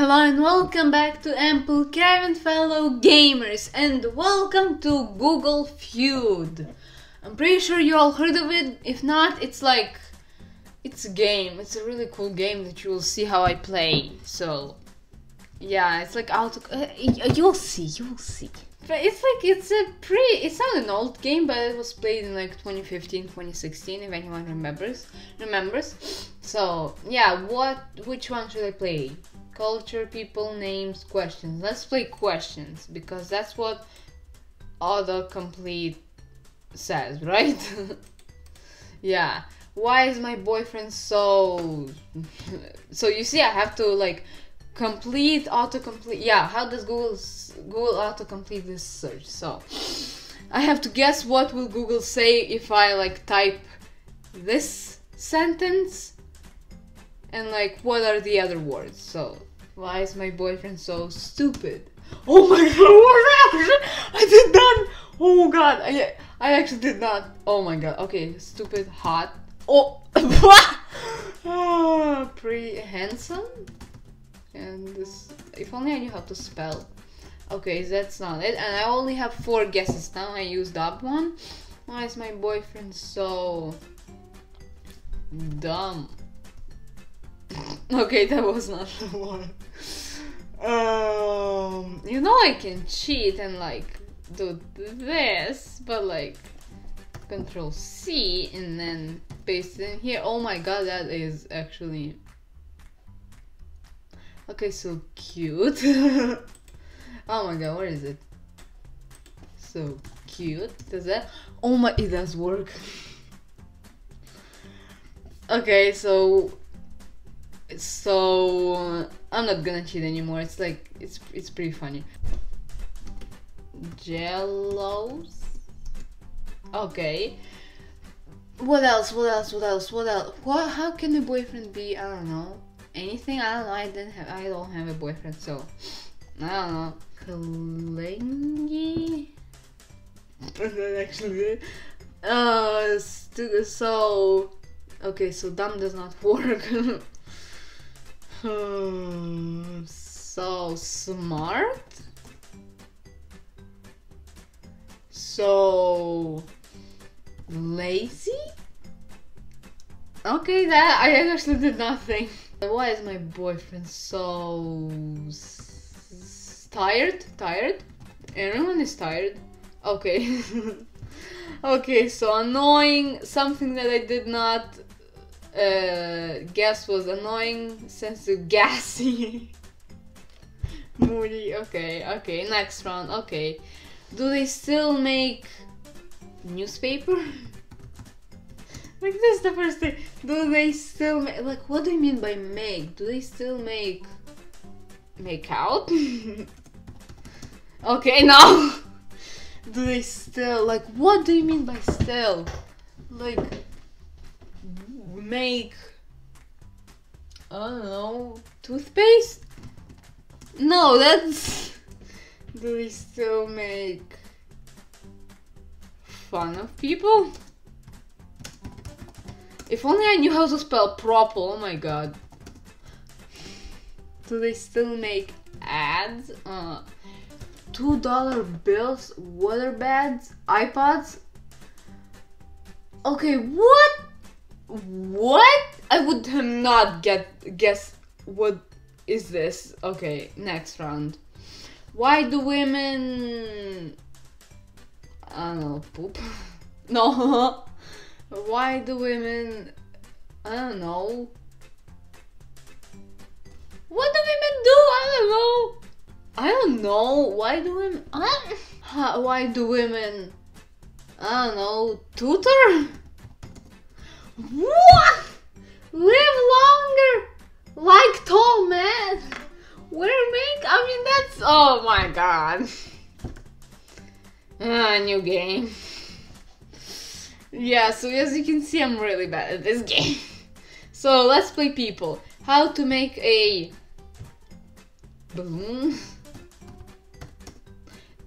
Hello and welcome back to Ample Caravan, fellow gamers, and welcome to Google Feud. I'm pretty sure you all heard of it. If not, it's a game. It's a really cool game that you will see how I play. So yeah, it's like you'll see. But it's not an old game, but it was played in like 2015, 2016, if anyone remembers. So yeah, which one should I play? Culture, people, names, questions. Let's play questions, because that's what autocomplete says, right? Yeah. Why is my boyfriend so... So you see, I have to like complete autocomplete. Yeah, how does Google autocomplete this search? So I have to guess what will Google say if I like type this sentence, and like what are the other words. So why is my boyfriend so stupid? Oh my god, I did not. Oh god, I actually did not. Oh my god. Okay, stupid, hot. Oh, pretty handsome. And this, if only I knew how to spell. Okay, that's not it. And I only have 4 guesses now. I used up one. Why is my boyfriend so dumb? Okay, that was not the one. You know, I can cheat and like do this, but like Control-C and then paste it in here. Oh my god, that is actually... Okay, so cute. Oh my god, where is it? So cute. Does that... Oh my... It does work. Okay, so I'm not gonna cheat anymore. It's like it's pretty funny. Jellos. Okay. What else? What? How can a boyfriend be? I don't know. Anything? I don't know. I don't have a boyfriend, so I don't know. Clingy. That actually. So okay. So dumb does not work. So smart. So lazy. Okay, that I actually did not think. Why is my boyfriend so tired? Tired? Everyone is tired. Okay. Okay, so annoying. Something that I did not guess was annoying, sensitive, gassy, moody. Okay, next round. Okay, do they still make newspaper? Like, this is the first thing. Do they still make, like, what do you mean by make? Do they still make out? Okay, no. Do they still, like, what do you mean by still? Like, make, I don't know, toothpaste? No, that's... Do we still make fun of people? If only I knew how to spell propel. Oh my god. Do they still make ads? $2 bills, water bags, iPods? Okay, what? What? I would have not guessed what is this. Okay, next round. Why do women... I don't know, poop? No. Why do women... I don't know. What do women do? I don't know. Why do women... Why do women... I don't know, tutor? What? Live longer, like tall man. Wear makeup. I mean, that's... Oh my god. New game. Yeah, so as you can see, I'm really bad at this game. So let's play people. How to make a balloon?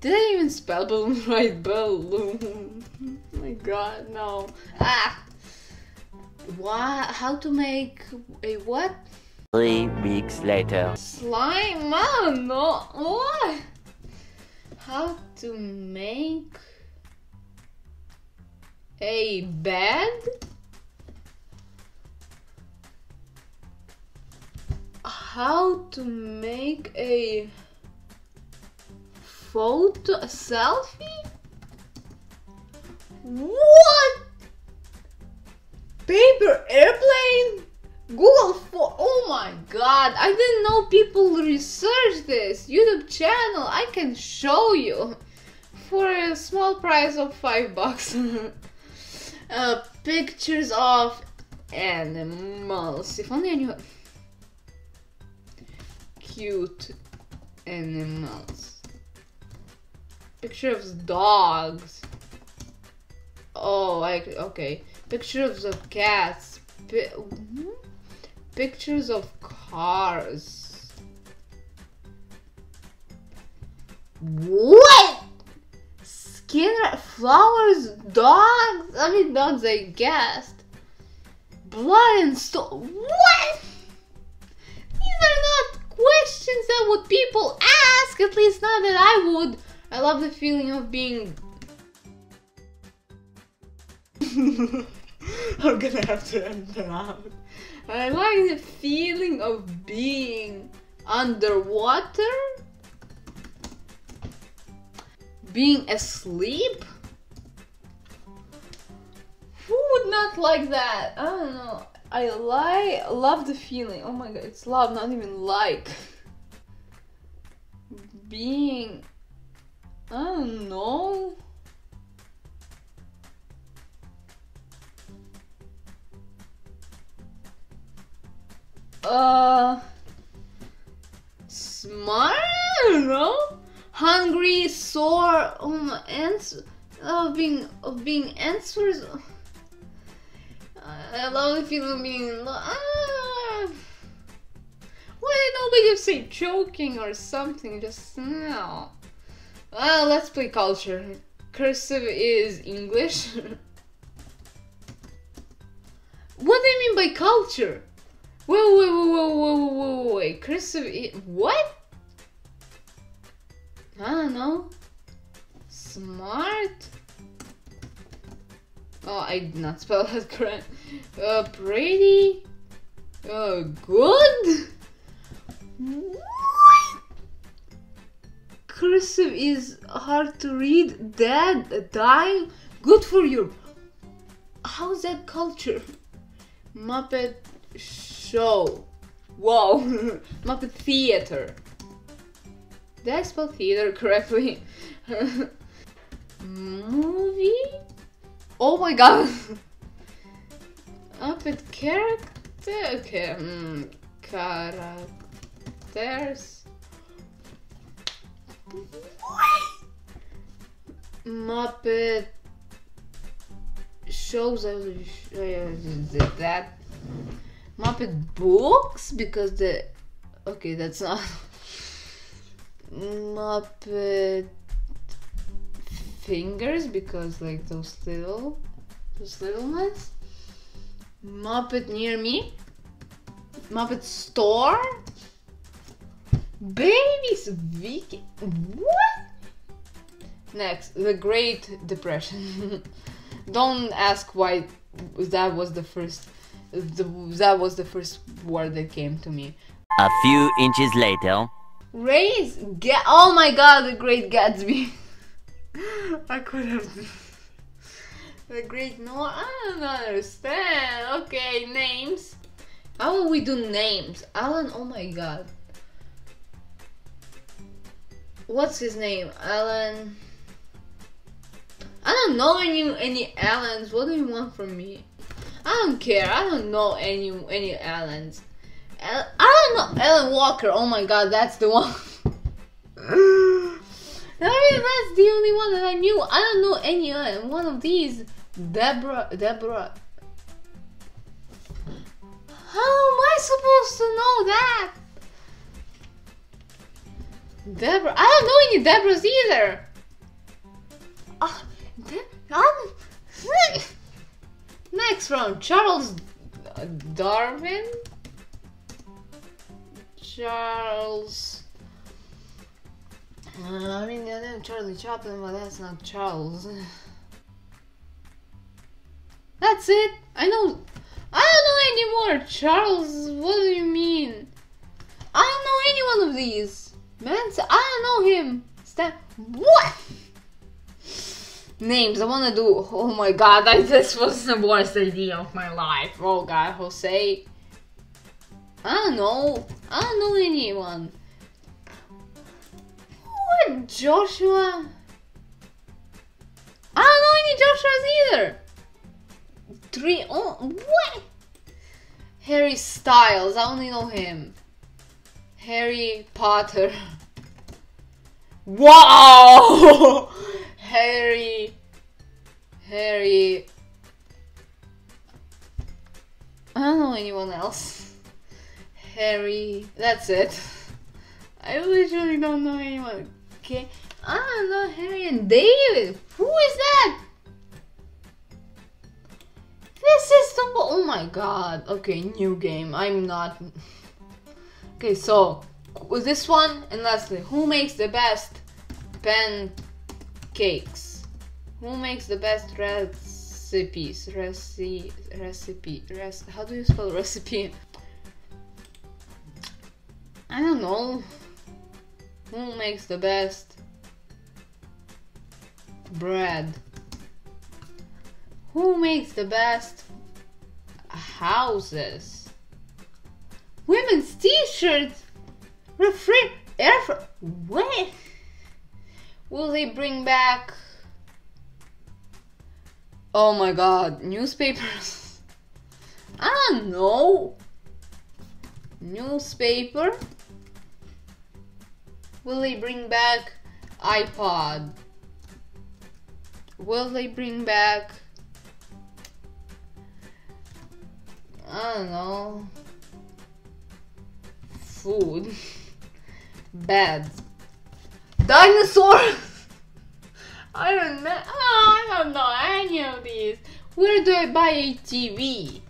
Did I even spell balloon right? Balloon. Oh my god, no. Ah. How to make a what? 3 weeks later. Slime man, no, what? How to make a bed? How to make a photo, a selfie? What? Paper airplane? Google for, oh my god, I didn't know people research this YouTube channel. I can show you for a small price of $5. Pictures of animals. If only I knew cute animals. Picture of dogs. Oh, okay. Pictures of cats. Pictures of cars. What? Skinner, flowers, dogs. I mean, dogs, I guessed. Blood and stone. What? These are not questions that would people ask. At least not that I would. I love the feeling of being. I'm gonna have to end that out. I like the feeling of being underwater, being asleep. Who would not like that? I don't know. I love the feeling. Oh my god, it's love, not even like. Being, I don't know. Smart? I don't know. Hungry, sore, oh my, being answers. I love the feeling of being. Why nobody say choking or something just now? Well, let's play culture. Cursive is English. What do you mean by culture? Wait, cursive, what? I don't know. Smart? Oh, I did not spell that correct. Pretty? Good? What? Cursive is hard to read, dead, dying, good for you. How's that culture? Muppet show. Whoa. Muppet theater. Did I spell theater correctly? Movie? Oh my god. Muppet character? Okay. Characters. Muppet shows. That. Muppet books, because the, okay, that's not. Muppet fingers, because like those little ones. Muppet near me. Muppet store. Babies, Vicky. What? Next, the Great Depression. Don't ask why that was the first. That was the first word that came to me. A few inches later. Raise, get, oh my god, the Great Gatsby. I could have. The Great, no, I don't understand. Okay, names. How will we do names? Alan, oh my god. What's his name? Alan. I don't know any Alans. What do you want from me? I don't care. I don't know any Allens. I don't know Ellen Walker. Oh my god, that's the one. I mean, that's the only one that I knew. I don't know any Ellen. One of these, Deborah. How am I supposed to know that? Deborah. I don't know any Deborahs either. Next round, Charles Darwin. Charles. I mean, the name Charlie Chaplin, but that's not Charles. That's it. I don't know anymore. Charles. What do you mean? I don't know any one of these. Man, I don't know him. Stan. What? Names, I wanna do. Oh my god, this was the worst idea of my life. Oh god, Jose. I don't know anyone. What, Joshua? I don't know any Joshuas either. Three, oh, what? Harry Styles, I only know him. Harry Potter. Wow! Harry. I don't know anyone else. Harry. That's it. I literally don't know anyone. Okay. I don't know Harry and David. Who is that? This is the. Oh my god. Okay, new game. I'm not. Okay, so this one and lastly, who makes the best pen? Cakes. Who makes the best recipes? How do you spell recipe? I don't know. Who makes the best bread? Who makes the best houses? Women's t-shirts. What? Will they bring back? Oh my god, newspapers. I don't know. Newspaper. Will they bring back iPod? Will they bring back? I don't know. Food. Beds. Dinosaurs! I don't know. Oh, I don't know any of these. Where do I buy a TV?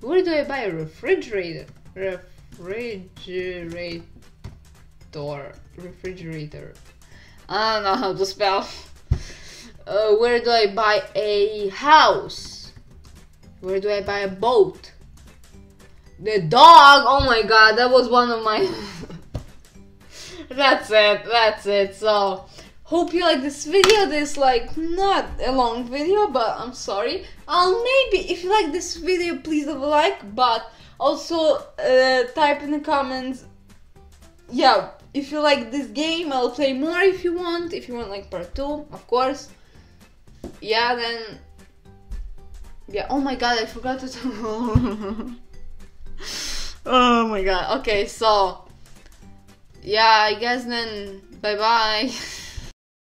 Where do I buy a refrigerator? Refrigerator. I don't know how to spell. Where do I buy a house? Where do I buy a boat? The dog! Oh my god, that was one of my... That's it. So, hope you like this video. This like not a long video, but I'm sorry. Maybe if you like this video, please leave a like. But also type in the comments. Yeah, if you like this game, I'll play more if you want. If you want like part 2, of course. Yeah, then. Yeah. Oh my god, I forgot to. Oh my god. Okay, so. Yeah, I guess then, bye-bye.